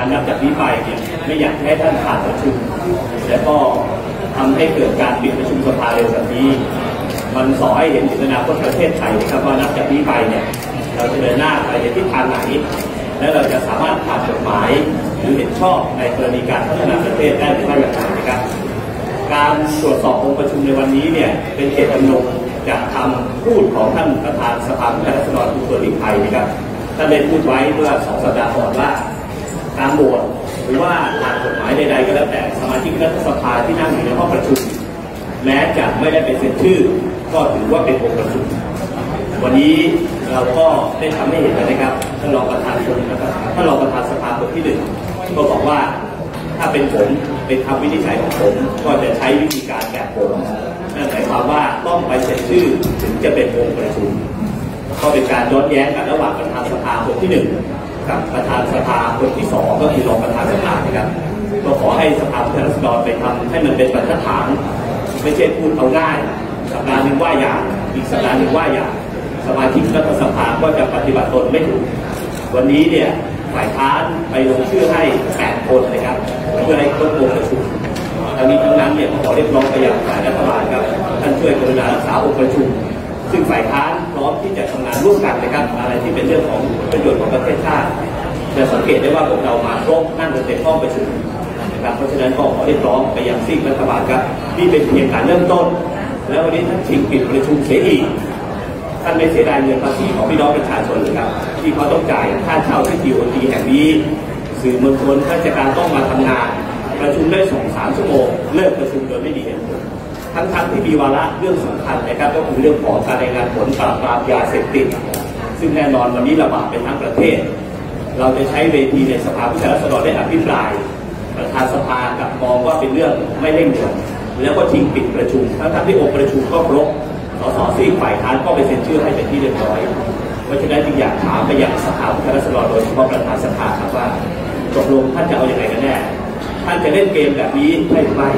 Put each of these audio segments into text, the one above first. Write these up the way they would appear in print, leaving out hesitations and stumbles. างานนับจากนี้ไปเนี่ยไม่อยากให้ท่านขาดประชุมและก็ทำให้เกิดการปิดประชุมสภาเร็วแบบนี้มันสอให้เห็นถึงอนาคตประเทศไทยนะครับว่านับจากนี้ไปเนี่ยเราจะเดินหน้าไปในทิศทางไหนและเราจะสามารถผ่านกฎหมายหรือเห็นชอบในกรณีการพัฒนาประเทศได้หรือไม่อย่างไรนะครับการตรวจสอบองค์ประชุมในวันนี้เนี่ยเป็นเจตจำนงจะทำพูดของท่านประธานสภาผู้แทนราษฎรคุณเสรีไทยนะครับท่านได้พูดไว้เมื่อ2 สัปดาห์ก่อนว่าการโหวตหรือว่าผ่านกฎหมายใดๆก็แล้วแต่สมาชิกรัฐสภาที่นั่งอยู่ในห้องประชุมแม้จะไม่ได้เป็นเซ็นชื่อก็ถือว่าเป็นองค์ประชุมวันนี้เราก็ได้ทำให้เห็นนะครับท่านรองประธานคนนะครับท่านรองประธานสภาคนที่หนึ่งก็บอกว่าถ้าเป็นผมเป็นคำวินิจฉัยของผมก็จะใช้วิธีการแบบผมนั่นหมายความว่าต้องไปเซ็นชื่อถึงจะเป็นองค์ประชุมก็เป็นการย้อนแย้งกันระหว่างประธานสภาคนที่หนึ่งกับประธานสภาคนที่สองก็คือรองประธานสภานะครับก็ขอให้สภาผู้แทนราษฎรไปทำให้มันเป็นบรรทัดฐานไม่ใช่พูดเอาง่ายสัปดาห์หนึ่งว่าอย่างอีกสัปดาห์หนึ่งว่าอย่างสมาชิกรัฐสภาก็จะปฏิบัติตนไม่ถูกวันนี้เนี่ยฝ่ายค้านไปลงชื่อให้8คนนะครับเพื่อให้ครบวงประชุมทั้งนี้ทั้งนั้นเนี่ยขอเรียกร้องไปยังฝ่ายรัฐบาลครับท่านช่วยกรุณารักษาองค์ประชุมซึ่งฝ่ายค้านพร้อมที่จะทำงานร่วมกันนะครับอะไรที่เป็นเรื่องของประโยชน์ของประเทศชาติจะสังเกตได้ว่าพวกเรามาครบนั่งกันเต็มห้องประชุมนะครับเพราะฉะนั้นก็ขอเรียกร้องไปยังซีกรัฐบาลครับนี่เป็นเพียงการเริ่มต้นแล้ววันนี้ท่านชิงปิดประชุมเสียอีกท่านไม่เสียดายเงินภาษีของพี่น้องประชาชนเลยครับที่เขาต้องจ่ายค่าเช่าที่ทีโอทีแห่งนี้สื่อมวลชนข้าราชการต้องมาทำงานประชุมได้ 2-3 ชั่วโมงเลิกประชุมโดยไม่มีเหตุผลทั้งที่มีวาระเรื่องสำคัญนะครับก็คือเรื่องของการรายงานผลปราบปรามยาเสพติดซึ่งแน่นอนวันนี้ระบาดไปทั้งประเทศเราจะใช้เวทีในสภาผู้แทนราษฎรได้อภิปรายประธานสภากับมองว่าเป็นเรื่องไม่เร่งด่วนแล้วก็ทิ้งปิดประชุมทั้งที่องค์ประชุมก็ครบสสซีฝ่ายค้านก็ไปเซ็นชื่อให้เป็นที่เรียบร้อยเพราะฉะนั้นจึงอยากถามไปยังสภาผู้แทนราษฎรโดยเฉพาะประธานสภาครับว่าตกลงท่านจะเอาอย่างไรกันแน่ท่านจะเล่นเกมแบบนี้ได้หรือไม่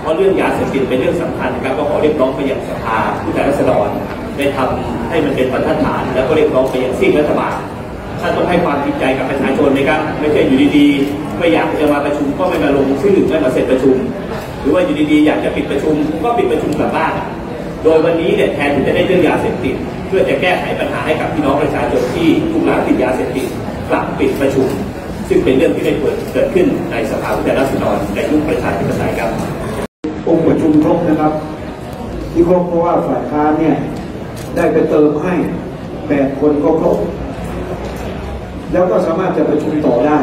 เพราะเรื่องยาเสพติดเป็นเรื่องสำคัญครับก็ขอเรียกร้องไปยังสภาผู้แทนราษฎรได้ทำให้มันเป็นบรรทัดฐานแล้วก็เรียกร้องไปยังซีกรัฐบาลท่านต้องให้ความจริงใจกับประชาชนนะครับไม่ใช่อยู่ดีๆไม่อยากจะมาประชุมก็ไม่มาลงชื่อไม่มาเซ็นประชุมหรือว่าอยู่ดีๆอยากจะปิดประชุมก็ปิดประชุมกลับบ้านโดยวันนี้เนี่ยแทนที่จะได้เรื่องยาเสพติดเพื่อจะแก้ไขปัญหาให้กับพี่น้องประชาชนที่ถูกหลานติดยาเสพติดกลับปิดประชุมซึ่งเป็นเรื่องที่ได้เกิดขึ้นในสภาผู้แทนราษฎรในยุคประชาธิปไตยครับองค์ประชุมครบนะครับที่ครบเพราะว่าฝ่ายค้านเนี่ยได้ไปเติมให้8คนก็ครบแล้วก็สามารถจะประชุมต่อได้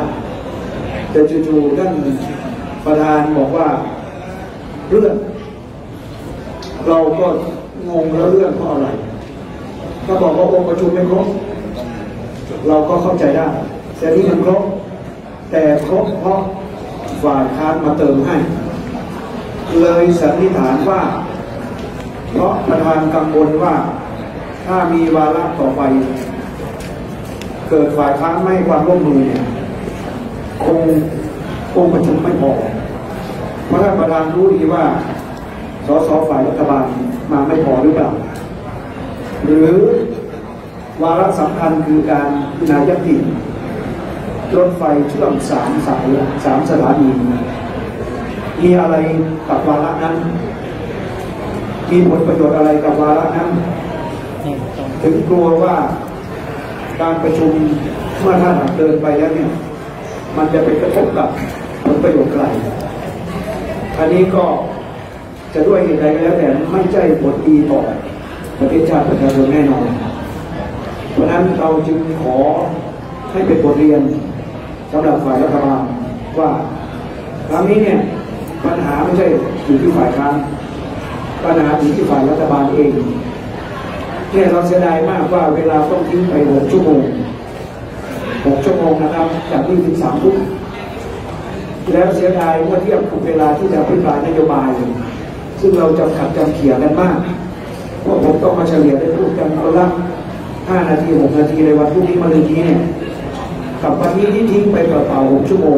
แต่จู่ๆท่านประธานบอกว่าเรื่องเราก็งงแล้วเรื่องเพราะอะไรก็บอกว่าองค์ประชุมไม่ครบเราก็เข้าใจได้แต่นี่มันครบแต่ครบเพราะฝ่ายค้านมาเติมให้เลยสันนิษฐานว่าเพราะประธานกังวลว่าถ้ามีวาระต่อไปเกิดฝ่ายค้านไม่ให้ความร่วมมือเนี่ยคงประชุมไม่พอเพราะท่านประธานรู้ดีว่าสสฝ่ายรัฐบาลมาไม่พอหรือเปล่าหรือวาระสำคัญคือการพิจารณาญัตติรถไฟเชื่อม3 สถานีมีอะไรกับวาระนั้นมีผลประโยชน์อะไรกับวาระนั้นถึงกลัวว่าการประชุมเมื่อท่านเดินไปแล้วเนี่ยมันจะไปกระทบกับผลประโยชน์ไกลอันนี้ก็จะด้วยเหตุใดก็แล้วแต่ไม่ใช่ผลดีต่อประเทศชาติประชาชนแน่นอนเพราะนั้นเราจึงขอให้เป็นบทเรียนสำหรับฝ่ายรัฐบาลว่าครั้งนี้เนี่ยปัญหาไม่ใช่อยู่ที่ฝ่ายค้านปัญหาอยู่ที่ฝ่ายรัฐบาลเองเนี่ยเราเสียดายมากว่าเวลาต้องทิ้งไป6 ชั่วโมงนะครับจากที่ถึง3 ทุ่มแล้วเสียดายว่าเทียบกับเวลาที่จะพิจารณานโยบายซึ่งเราจำขัดจำเขี่ยกันมากเพราะผมต้องมาเฉลี่ยได้พูดกันคนละ5 นาที6 นาทีในวันพรุ่งนี้มะรืนนี้เนี่ยกับวันนี้ที่ทิ้งไปเปล่าๆ6 ชั่วโมง